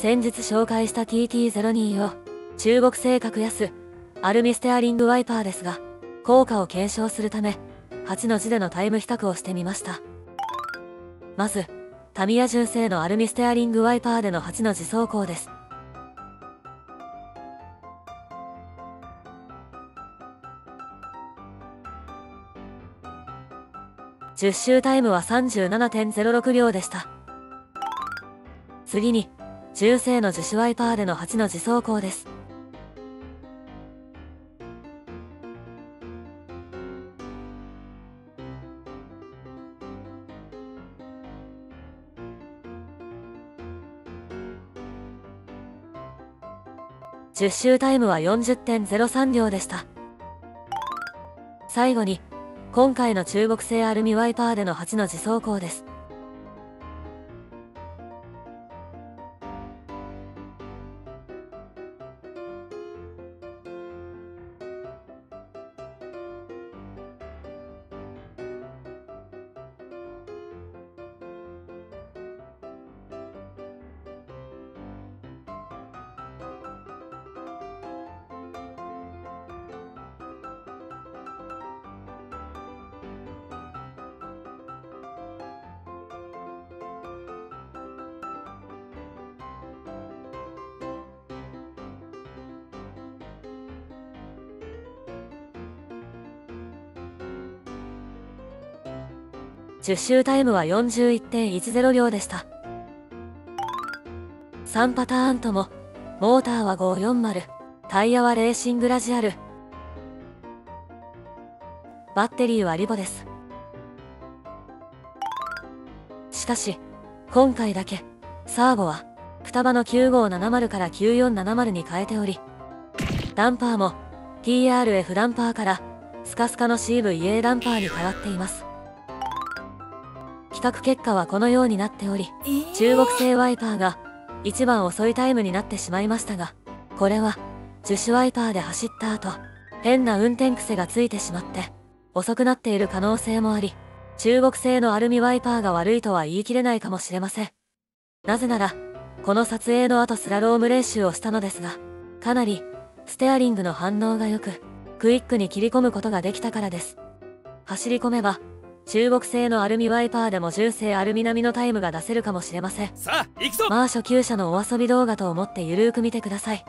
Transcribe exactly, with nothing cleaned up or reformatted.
先日紹介した ティーティーゼロに を中国製格安アルミステアリングワイパーですが、効果を検証するためはちの字でのタイム比較をしてみました。まずタミヤ純正のアルミステアリングワイパーでのはちの字走行です。じゅっ周タイムは さんじゅうななてんゼロろく 秒でした。次に中性の樹脂ワイパーでのはちの字走行です。じゅっ周タイムは よんじゅってんゼロさん 秒でした。最後に今回の中国製アルミワイパーでのはちの字走行です。じゅっ周タイムは よんじゅういってんいちゼロ 秒でした。さんパターンともモーターはごひゃくよんじゅう、タイヤはレーシングラジアル、バッテリーはリボです。しかし今回だけサーボは双葉のきゅうごーななまるからきゅうよんななまるに変えており、ダンパーも ティーアールエフ ダンパーからスカスカの シーブイエー ダンパーに変わっています。比較結果はこのようになっており、中国製ワイパーが一番遅いタイムになってしまいましたが、これは樹脂ワイパーで走った後変な運転癖がついてしまって遅くなっている可能性もあり、中国製のアルミワイパーが悪いとは言い切れないかもしれません。なぜならこの撮影の後スラローム練習をしたのですが、かなりステアリングの反応が良くクイックに切り込むことができたからです。走り込めば中国製のアルミワイパーでも純正アルミ並みのタイムが出せるかもしれません。さあ、行くぞ。まあ初級者のお遊び動画と思ってゆるーく見てください。